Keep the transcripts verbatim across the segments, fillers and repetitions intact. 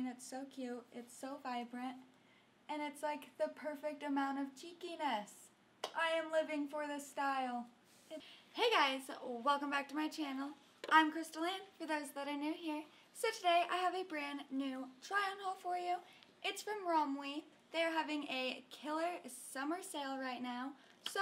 And it's so cute, it's so vibrant, and it's like the perfect amount of cheekiness. I am living for this style. Hey guys, welcome back to my channel. I'm Krystal Ann, for those that are new here. So today I have a brand new try on haul for you. It's from Romwe. They are having a killer summer sale right now. So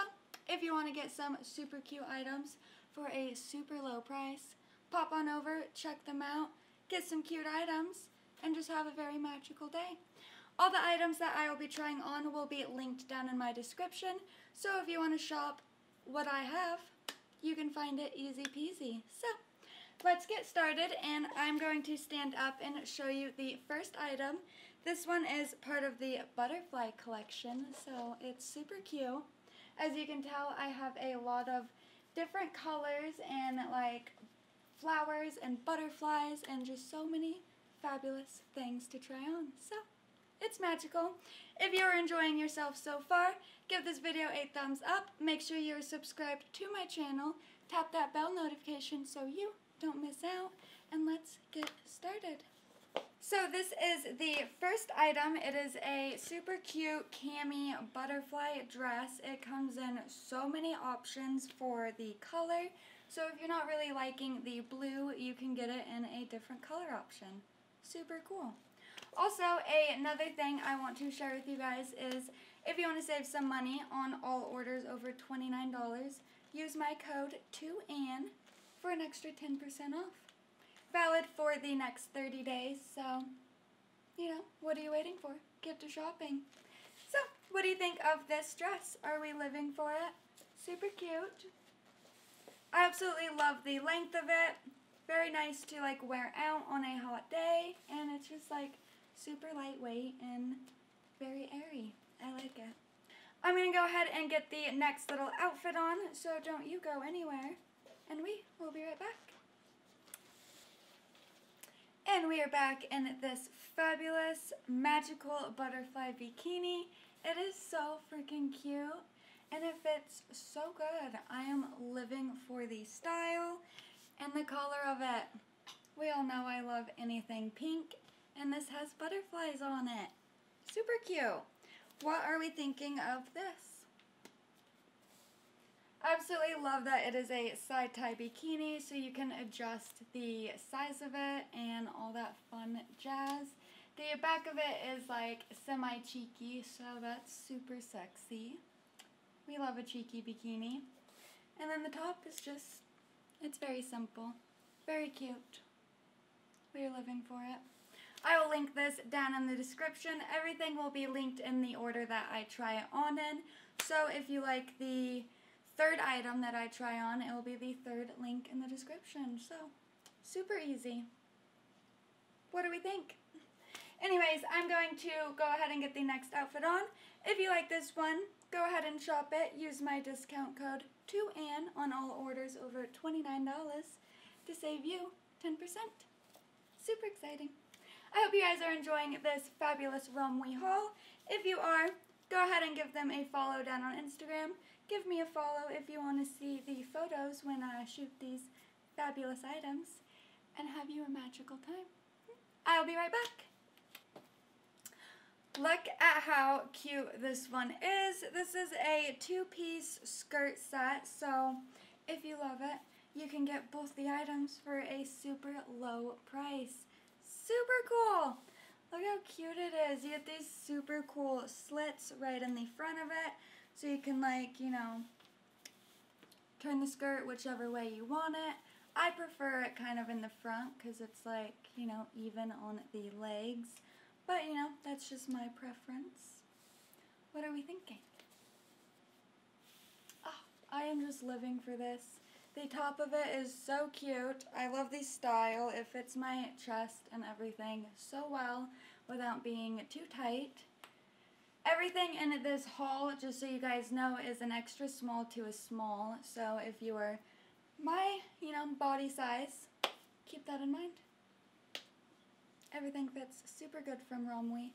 if you want to get some super cute items for a super low price, pop on over, check them out, get some cute items, and just have a very magical day. All the items that I will be trying on will be linked down in my description, so if you want to shop what I have, you can find it easy peasy. So let's get started, and I'm going to stand up and show you the first item. This one is part of the butterfly collection, so it's super cute. As you can tell, I have a lot of different colors and like flowers and butterflies and just so many fabulous things to try on, so it's magical. If you're enjoying yourself so far, give this video a thumbs up. Make sure you're subscribed to my channel. Tap that bell notification so you don't miss out, and let's get started. So this is the first item. It is a super cute cami butterfly dress. It comes in so many options for the color, so if you're not really liking the blue, you can get it in a different color option. Super cool. Also, another thing I want to share with you guys is if you want to save some money on all orders over twenty-nine dollars, use my code two Ann for an extra ten percent off. Valid for the next thirty days, so, you know, what are you waiting for? Get to shopping. So, what do you think of this dress? Are we living for it? Super cute. I absolutely love the length of it. Very nice to like wear out on a hot day, and it's just like super lightweight and very airy. I like it. I'm gonna go ahead and get the next little outfit on, so don't you go anywhere, and we will be right back. And we are back in this fabulous magical butterfly bikini. It is so freaking cute, and it fits so good. I am living for the style and the color of it. We all know I love anything pink, and this has butterflies on it. Super cute. What are we thinking of this? I absolutely love that it is a side tie bikini, so you can adjust the size of it and all that fun jazz. The back of it is like semi-cheeky, so that's super sexy. We love a cheeky bikini. And then the top is just, it's very simple, very cute. We are living for it. I will link this down in the description. Everything will be linked in the order that I try it on in. So if you like the third item that I try on, it will be the third link in the description. So, super easy. What do we think? Anyways, I'm going to go ahead and get the next outfit on. If you like this one, go ahead and shop it. Use my discount code two Ann on all orders over twenty-nine dollars to save you ten percent. Super exciting. I hope you guys are enjoying this fabulous Romwe haul. If you are, go ahead and give them a follow down on Instagram. Give me a follow if you want to see the photos when I shoot these fabulous items, and have you a magical time. I'll be right back. Look at how cute this one is. This is a two-piece skirt set, so if you love it, you can get both the items for a super low price. Super cool! Look how cute it is. You get these super cool slits right in the front of it, so you can like, you know, turn the skirt whichever way you want it. I prefer it kind of in the front because it's like, you know, even on the legs. But, you know, that's just my preference. What are we thinking? Oh, I am just living for this. The top of it is so cute. I love the style. It fits my chest and everything so well without being too tight. Everything in this haul, just so you guys know, is an extra small to a small. So if you are my, you know, body size, keep that in mind. Everything fits super good from Romwe.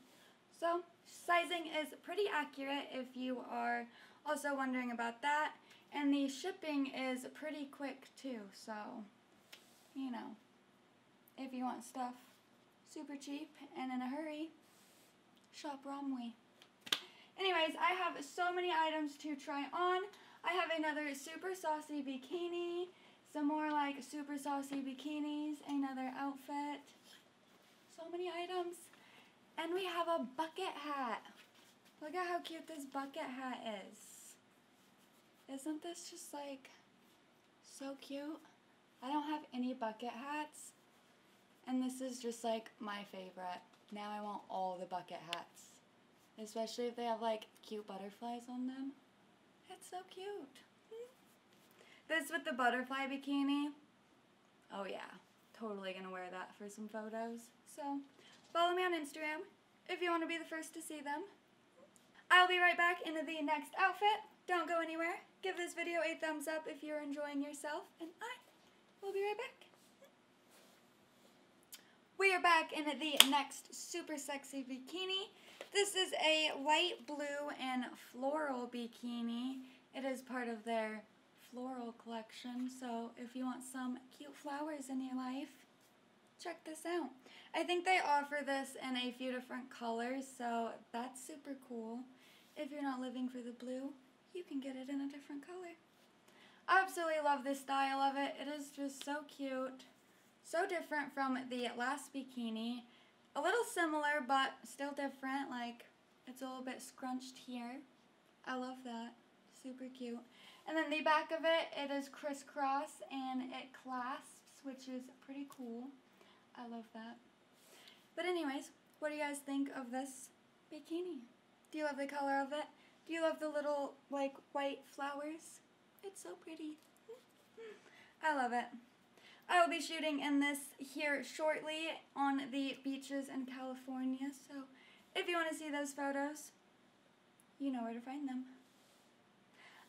So, sizing is pretty accurate if you are also wondering about that. And the shipping is pretty quick too, so, you know, if you want stuff, super cheap and in a hurry, shop Romwe. Anyways, I have so many items to try on. I have another super saucy bikini, some more like super saucy bikinis, another outfit, so many items. And we have a bucket hat. Look at how cute this bucket hat is. Isn't this just like so cute? I don't have any bucket hats, and this is just like my favorite. Now I want all the bucket hats, especially if they have like cute butterflies on them. That's so cute. This with the butterfly bikini, oh yeah, totally gonna wear that for some photos. So follow me on Instagram if you want to be the first to see them. I'll be right back into the next outfit. Don't go anywhere. Give this video a thumbs up if you're enjoying yourself, and I will be right back. We are back in the next super sexy bikini. This is a light blue and floral bikini. It is part of their floral collection, so if you want some cute flowers in your life, check this out. I think they offer this in a few different colors, so that's super cool. If you're not living for the blue, you can get it in a different color. I absolutely love this style of it. It is just so cute. So different from the last bikini. A little similar, but still different. Like, it's a little bit scrunched here. I love that. Super cute. And then the back of it, it is crisscross and it clasps, which is pretty cool. I love that. But anyways, what do you guys think of this bikini? Do you love the color of it? Do you love the little, like, white flowers? It's so pretty. I love it. I will be shooting in this here shortly on the beaches in California, so if you want to see those photos, you know where to find them.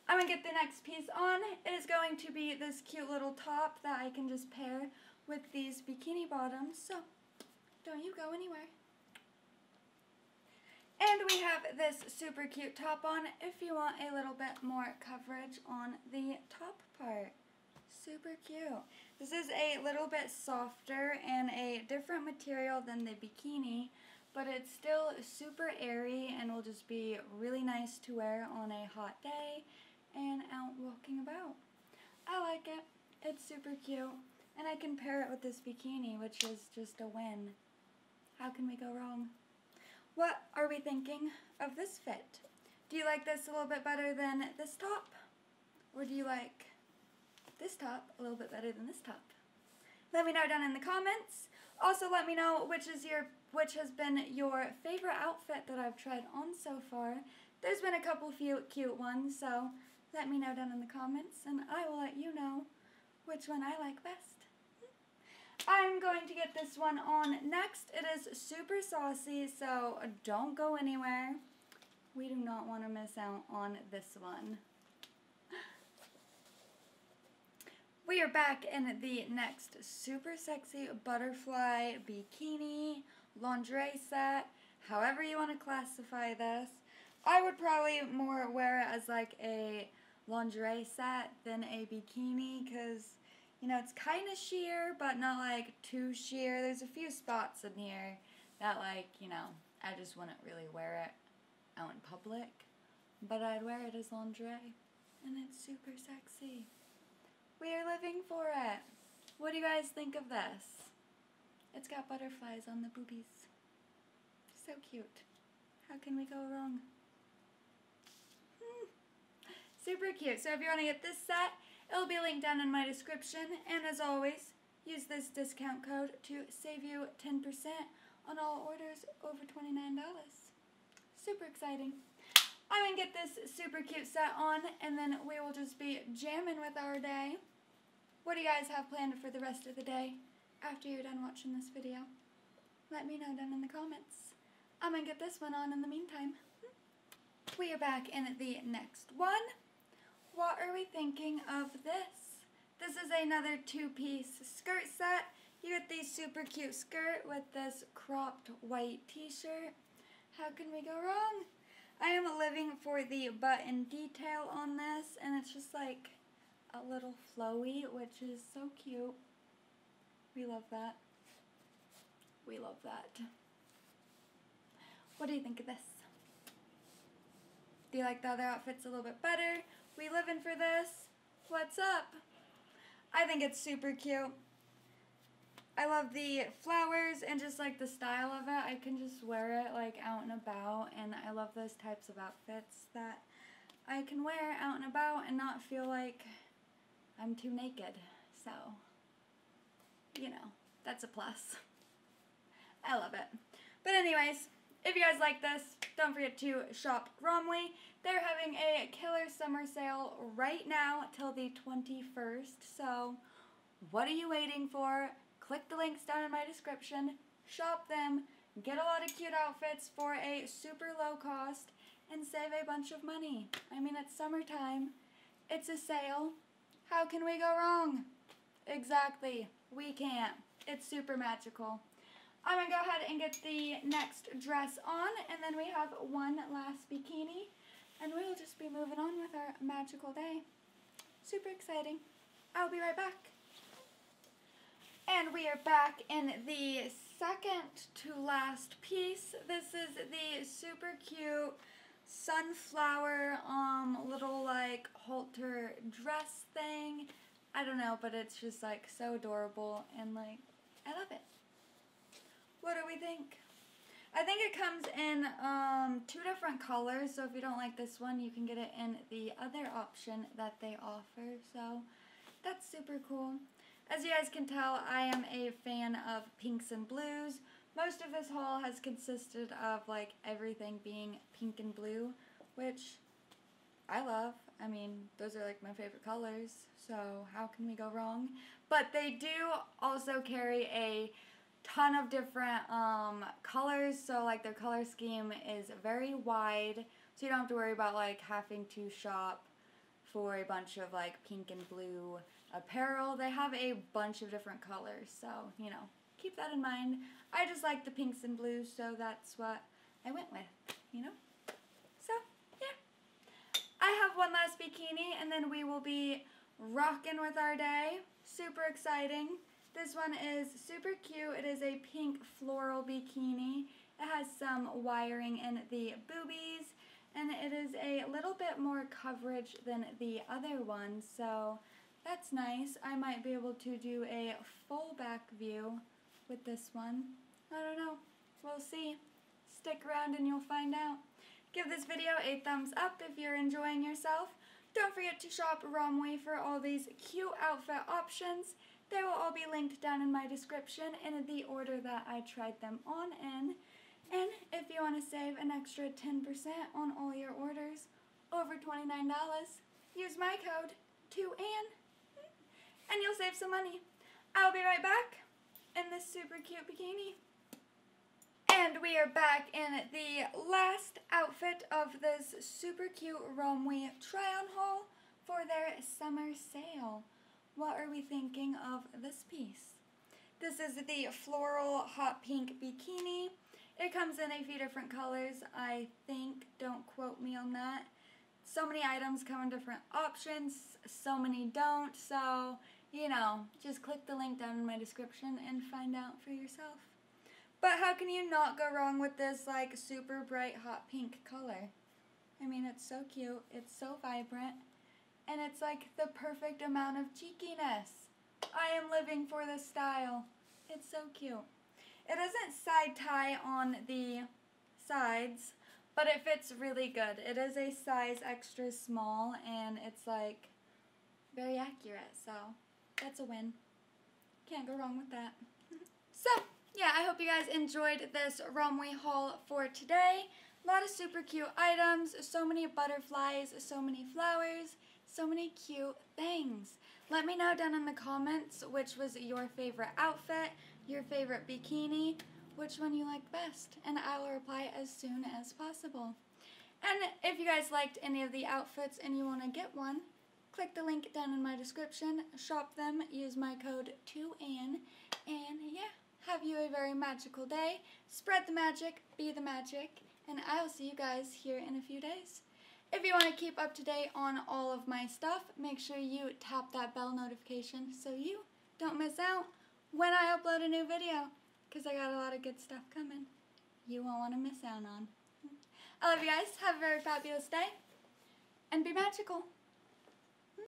I'm going to get the next piece on. It is going to be this cute little top that I can just pair with these bikini bottoms, so don't you go anywhere. And we have this super cute top on if you want a little bit more coverage on the top part. Super cute. This is a little bit softer and a different material than the bikini, but it's still super airy and will just be really nice to wear on a hot day and out walking about. I like it. It's super cute, and I can pair it with this bikini, which is just a win. How can we go wrong? What are we thinking of this fit? Do you like this a little bit better than this top, or do you like this top a little bit better than this top? Let me know down in the comments. Also let me know which is your which has been your favorite outfit that I've tried on so far. There's been a couple few cute ones, so let me know down in the comments and I will let you know which one I like best. I'm going to get this one on next. It is super saucy, so don't go anywhere. We do not want to miss out on this one. We are back in the next super sexy butterfly bikini, lingerie set, however you want to classify this. I would probably more wear it as like a lingerie set than a bikini because, you know, it's kind of sheer but not like too sheer. There's a few spots in here that, like, you know, I just wouldn't really wear it out in public, but I'd wear it as lingerie and it's super sexy. We are living for it. What do you guys think of this? It's got butterflies on the boobies. So cute. How can we go wrong? Hmm. Super cute. So if you want to get this set, it'll be linked down in my description. And as always, use this discount code to save you ten percent on all orders over twenty-nine dollars. Super exciting. I'm going to get this super cute set on, and then we will just be jamming with our day. What do you guys have planned for the rest of the day after you're done watching this video? Let me know down in the comments. I'm going to get this one on in the meantime. We are back in the next one. What are we thinking of this? This is another two-piece skirt set. You get the super cute skirt with this cropped white t-shirt. How can we go wrong? I am living for the button detail on this, and it's just like a little flowy, which is so cute. We love that. we love that. What do you think of this? Do you like the other outfits a little bit better? We living for this. What's up? I think it's super cute. I love the flowers and just like the style of it. I can just wear it like out and about, and I love those types of outfits that I can wear out and about and not feel like I'm too naked. So, you know, that's a plus. I love it. But anyways, if you guys like this, don't forget to shop Romwe. They're having a killer summer sale right now till the twenty-first. So what are you waiting for? Click the links down in my description, shop them, get a lot of cute outfits for a super low cost, and save a bunch of money. I mean, it's summertime. It's a sale. How can we go wrong? Exactly. We can't. It's super magical. I'm going to go ahead and get the next dress on, and then we have one last bikini, and we'll just be moving on with our magical day. Super exciting. I'll be right back. And we are back in the second to last piece. This is the super cute sunflower um, little like halter dress thing. I don't know, but it's just like so adorable, and like I love it. What do we think? I think it comes in um, two different colors, so if you don't like this one, you can get it in the other option that they offer, so that's super cool. As you guys can tell, I am a fan of pinks and blues. Most of this haul has consisted of like everything being pink and blue, which I love. I mean, those are like my favorite colors, so how can we go wrong? But they do also carry a ton of different um, colors, so like their color scheme is very wide, so you don't have to worry about like having to shop for a bunch of like pink and blue apparel. They have a bunch of different colors, so you know, keep that in mind. I just like the pinks and blues, so that's what I went with, you know? So yeah, I have one last bikini and then we will be rocking with our day. Super exciting. This one is super cute. It is a pink floral bikini. It has some wiring in the boobies, and it is a little bit more coverage than the other one, so that's nice. I might be able to do a full back view with this one. I don't know. We'll see. Stick around and you'll find out. Give this video a thumbs up if you're enjoying yourself. Don't forget to shop Romwe for all these cute outfit options. They will all be linked down in my description in the order that I tried them on in. And if you want to save an extra ten percent on all your orders over twenty-nine dollars, use my code two Ann and you'll save some money. I'll be right back in this super cute bikini. And we are back in the last outfit of this super cute Romwe try-on haul for their summer sale. What are we thinking of this piece? This is the floral hot pink bikini. It comes in a few different colors, I think. Don't quote me on that. So many items come in different options, so many don't. So, you know, just click the link down in my description and find out for yourself. But how can you not go wrong with this like super bright hot pink color? I mean, it's so cute, it's so vibrant. And it's like the perfect amount of cheekiness. I am living for this style. It's so cute. It isn't side tie on the sides, but it fits really good. It is a size extra small, and it's like very accurate, so that's a win. Can't go wrong with that. So, yeah, I hope you guys enjoyed this Romwe haul for today. A lot of super cute items, so many butterflies, so many flowers, so many cute things. Let me know down in the comments which was your favorite outfit, your favorite bikini, which one you liked best, and I will reply as soon as possible. And if you guys liked any of the outfits and you want to get one, click the link down in my description, shop them, use my code two Ann, and yeah, have you a very magical day. Spread the magic, be the magic, and I will see you guys here in a few days. If you want to keep up to date on all of my stuff, make sure you tap that bell notification so you don't miss out when I upload a new video. because I got a lot of good stuff coming. You won't want to miss out on. I love you guys. Have a very fabulous day. And be magical.